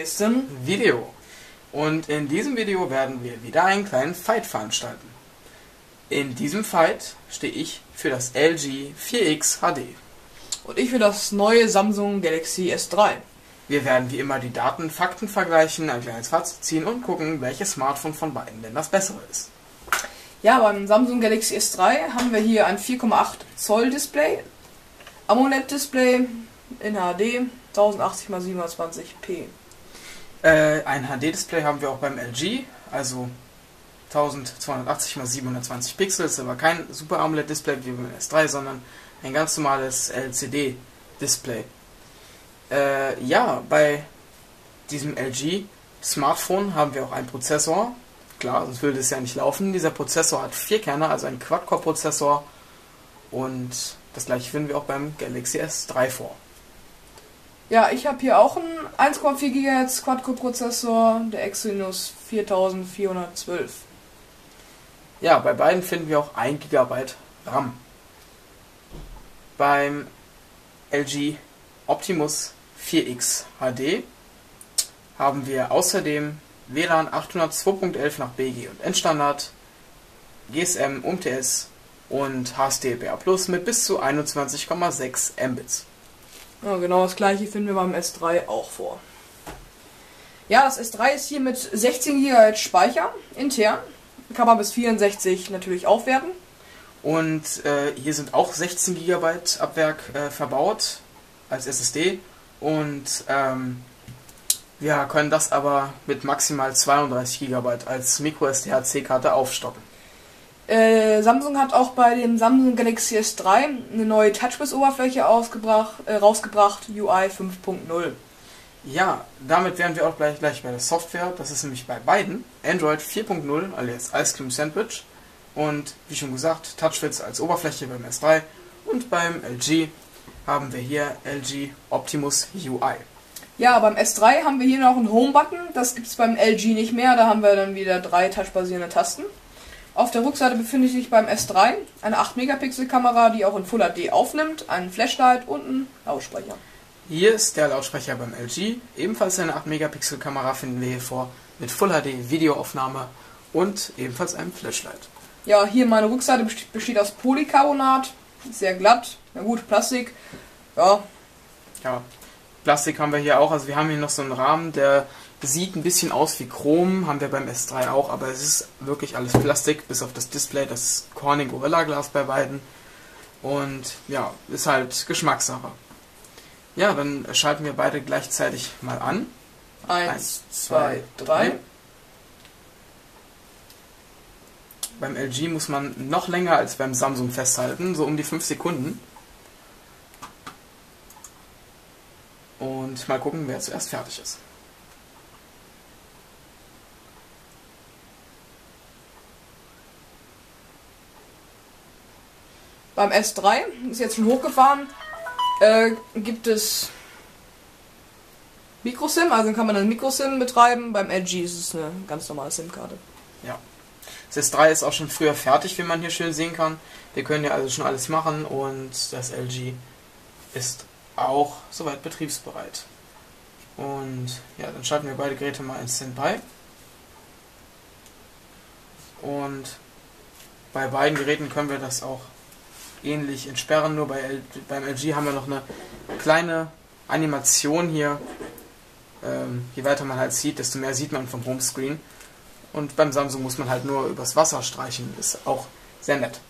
nächsten Video. Und in diesem Video werden wir wieder einen kleinen Fight veranstalten. In diesem Fight stehe ich für das LG 4X HD. Und ich für das neue Samsung Galaxy S3. Wir werden wie immer die Daten, Fakten vergleichen, ein kleines Fazit ziehen und gucken, welches Smartphone von beiden denn das bessere ist. Ja, beim Samsung Galaxy S3 haben wir hier ein 4,8 Zoll Display, AMOLED-Display in HD, 1080x720p. Ein HD-Display haben wir auch beim LG, also 1280x720 Pixel, ist aber kein Super AMOLED-Display wie beim S3, sondern ein ganz normales LCD-Display. Ja, bei diesem LG-Smartphone haben wir auch einen Prozessor. Klar, sonst würde es ja nicht laufen. Dieser Prozessor hat 4 Kerne, also einen Quad-Core-Prozessor. Und das gleiche finden wir auch beim Galaxy S3 vor. Ja, ich habe hier auch einen 1,4 GHz Quad-Core-Prozessor, der Exynos 4412. Ja, bei beiden finden wir auch 1 GB RAM. Beim LG Optimus 4X HD haben wir außerdem WLAN 802.11 nach BG und Endstandard, GSM, UMTS und HSDPA Plus mit bis zu 21,6 Mbits. Ja, genau das gleiche finden wir beim S3 auch vor. Ja, das S3 ist hier mit 16 GB Speicher intern, kann man bis 64 natürlich aufwerten. Und hier sind auch 16 GB ab Werk verbaut als SSD und wir können das aber mit maximal 32 GB als MicroSDHC-Karte aufstocken. Samsung hat auch bei dem Samsung Galaxy S3 eine neue TouchWiz-Oberfläche rausgebracht, UI 5.0. Ja, damit wären wir auch gleich bei der Software. Das ist nämlich bei beiden Android 4.0, alias Ice Cream Sandwich. Und wie schon gesagt, TouchWiz als Oberfläche beim S3. Und beim LG haben wir hier LG Optimus UI. Ja, beim S3 haben wir hier noch einen Home-Button, das gibt es beim LG nicht mehr, da haben wir dann wieder 3 touchbasierende Tasten. Auf der Rückseite befindet sich beim S3 eine 8-Megapixel-Kamera, die auch in Full HD aufnimmt, einen Flashlight und einen Lautsprecher. Hier ist der Lautsprecher beim LG, ebenfalls eine 8-Megapixel-Kamera finden wir hier vor, mit Full HD-Videoaufnahme und ebenfalls einem Flashlight. Ja, hier meine Rückseite besteht aus Polycarbonat, sehr glatt, na gut, Plastik, ja. Plastik haben wir hier auch, also wir haben hier noch so einen Rahmen, der sieht ein bisschen aus wie Chrom, haben wir beim S3 auch, aber es ist wirklich alles Plastik, bis auf das Display, das Corning Gorilla Glas bei beiden und ja, ist halt Geschmackssache. Ja, dann schalten wir beide gleichzeitig mal an. 1, 2, 3. Beim LG muss man noch länger als beim Samsung festhalten, so um die 5 Sekunden. Und mal gucken, wer zuerst fertig ist. Beim S3, ist jetzt schon hochgefahren, gibt es Microsim, also kann man eine Microsim betreiben. Beim LG ist es eine ganz normale SIM-Karte. Ja, das S3 ist auch schon früher fertig, wie man hier schön sehen kann. Wir können ja also schon alles machen und das LG ist auch soweit betriebsbereit. Und ja, dann schalten wir beide Geräte mal in Standby. Und bei beiden Geräten können wir das auch ähnlich entsperren, nur beim LG haben wir noch eine kleine Animation hier. Je weiter man halt sieht, desto mehr sieht man vom Homescreen. Und beim Samsung muss man halt nur übers Wasser streichen, ist auch sehr nett.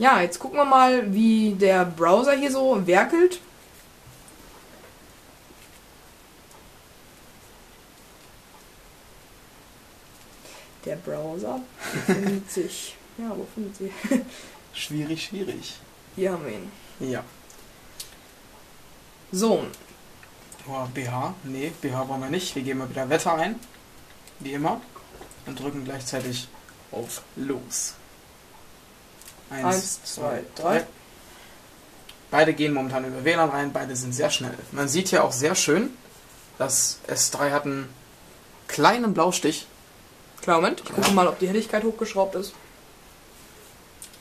Ja, jetzt gucken wir mal, wie der Browser hier so werkelt. Der Browser findet sich. Ja, wo findet sie? Schwierig, schwierig. Hier haben wir ihn. Ja. So. Oh, BH? Nee, BH wollen wir nicht. Wir geben mal wieder Wetter ein. Wie immer. Und drücken gleichzeitig auf Los. 1, 2, 3. Beide gehen momentan über WLAN rein, beide sind sehr schnell. Man sieht hier auch sehr schön, das S3 hat einen kleinen Blaustich. Klar, Moment, ich gucke mal, ob die Helligkeit hochgeschraubt ist.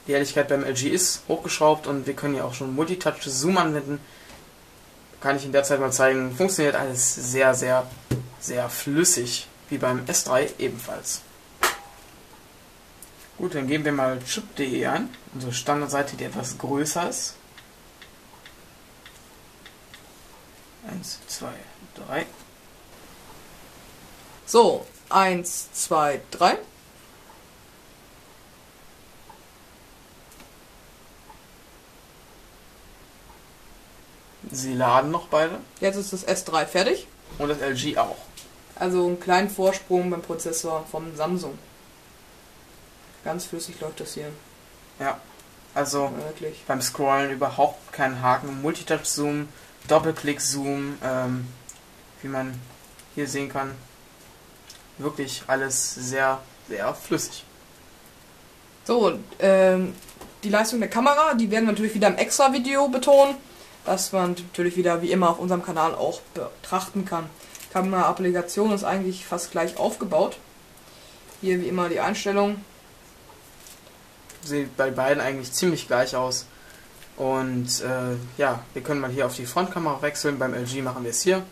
Die Helligkeit beim LG ist hochgeschraubt und wir können ja auch schon Multitouch Zoom anwenden. kann ich Ihnen derzeit mal zeigen, funktioniert alles sehr, sehr, sehr flüssig, wie beim S3 ebenfalls. Gut, dann geben wir mal chip.de ein, unsere Standardseite, die etwas größer ist. 1, 2, 3. So, 1, 2, 3. Sie laden noch beide. Jetzt ist das S3 fertig. Und das LG auch. Also einen kleinen Vorsprung beim Prozessor vom Samsung. Ganz flüssig läuft das hier. Ja, also wirklich beim Scrollen überhaupt keinen Haken. Multitouch-Zoom, Doppelklick-Zoom, wie man hier sehen kann. Wirklich alles sehr, sehr flüssig. So, die Leistung der Kamera, die werden wir natürlich wieder im Extra-Video betonen. Das man natürlich wieder wie immer auf unserem Kanal auch betrachten kann. Die Kamera-Applikation ist eigentlich fast gleich aufgebaut. Hier wie immer die Einstellungen. Sieht bei beiden eigentlich ziemlich gleich aus. Und ja, wir können mal hier auf die Frontkamera wechseln. Beim LG machen wir es hier.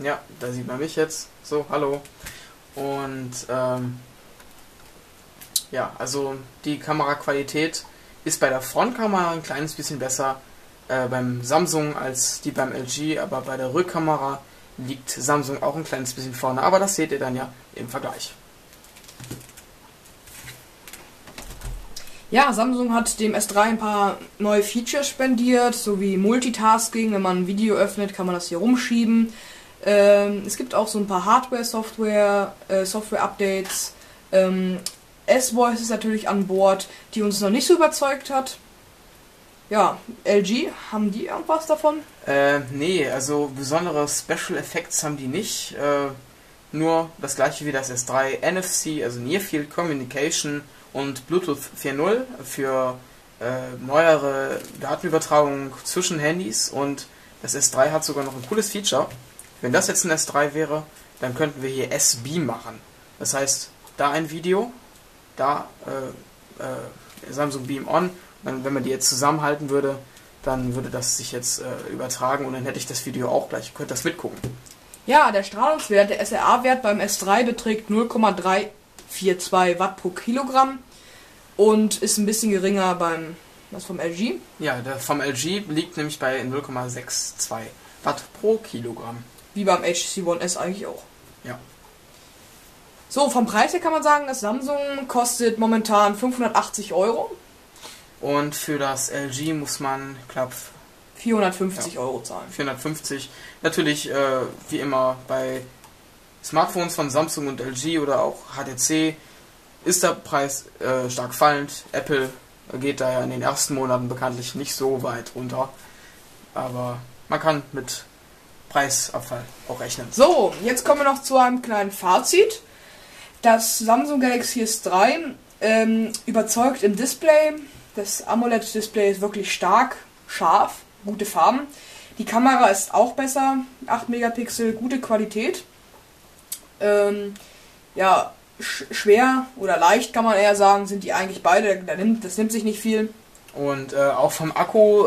Ja, da sieht man mich jetzt. So, hallo. Und ja, also die Kameraqualität ist bei der Frontkamera ein kleines bisschen besser beim Samsung als die beim LG, aber bei der Rückkamera liegt Samsung auch ein kleines bisschen vorne, aber das seht ihr dann ja im Vergleich. Ja, Samsung hat dem S3 ein paar neue Features spendiert, so wie Multitasking, wenn man ein Video öffnet, kann man das hier rumschieben. Es gibt auch so ein paar Hardware-Software-Updates, S-Voice ist natürlich an Bord, die uns noch nicht so überzeugt hat. Ja, LG, haben die irgendwas davon? Nee, also besondere Special Effects haben die nicht. Nur das gleiche wie das S3, NFC, also Near Field Communication und Bluetooth 4.0 für neuere Datenübertragung zwischen Handys. Und das S3 hat sogar noch ein cooles Feature. Wenn das jetzt ein S3 wäre, dann könnten wir hier S-Beam machen. Das heißt, da ein Video, da Samsung Beam on, dann, wenn man die jetzt zusammenhalten würde, dann würde das sich jetzt übertragen und dann hätte ich das Video auch gleich, könnte das mitgucken. Ja, der Strahlungswert, der SRA-Wert beim S3 beträgt 0,342 Watt pro Kilogramm und ist ein bisschen geringer beim, was vom LG? Ja, der vom LG liegt nämlich bei 0,62 Watt pro Kilogramm. Wie beim HTC One S eigentlich auch. Ja. So, vom Preis her kann man sagen, das Samsung kostet momentan 580 €. Und für das LG muss man knapp 450 € zahlen. 450. Natürlich, wie immer, bei Smartphones von Samsung und LG oder auch HTC ist der Preis stark fallend. Apple geht da ja in den ersten Monaten bekanntlich nicht so weit runter. Aber man kann mit Preisabfall auch rechnen. So, jetzt kommen wir noch zu einem kleinen Fazit. Das Samsung Galaxy S3 überzeugt im Display. Das AMOLED-Display ist wirklich stark, scharf, gute Farben. Die Kamera ist auch besser, 8 Megapixel, gute Qualität. Ja, schwer oder leicht kann man eher sagen, sind die eigentlich beide, das nimmt sich nicht viel. Und auch vom Akku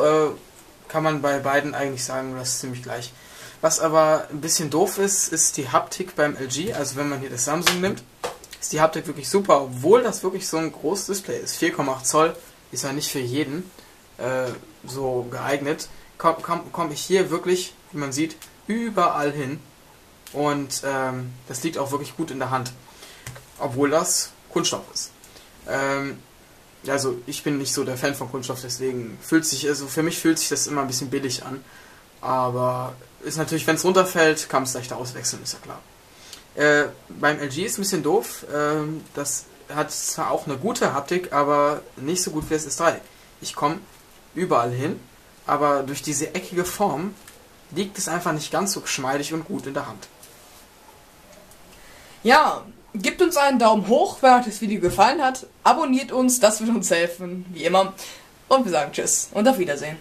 kann man bei beiden eigentlich sagen, das ist ziemlich gleich. Was aber ein bisschen doof ist, ist die Haptik beim LG. Also wenn man hier das Samsung nimmt, ist die Haptik wirklich super, obwohl das wirklich so ein großes Display ist. 4,8 Zoll ist ja nicht für jeden so geeignet. Komm ich hier wirklich, wie man sieht, überall hin. Und das liegt auch wirklich gut in der Hand. Obwohl das Kunststoff ist. Also ich bin nicht so der Fan von Kunststoff, deswegen fühlt sich, also für mich fühlt sich das immer ein bisschen billig an. Aber ist natürlich, wenn es runterfällt, kann man es leichter auswechseln, ist ja klar. Beim LG ist ein bisschen doof. Das hat zwar auch eine gute Haptik, aber nicht so gut wie das S3. Ich komme überall hin, aber durch diese eckige Form liegt es einfach nicht ganz so geschmeidig und gut in der Hand. Ja, gebt uns einen Daumen hoch, wenn euch das Video gefallen hat. Abonniert uns, das wird uns helfen, wie immer. Und wir sagen Tschüss und auf Wiedersehen.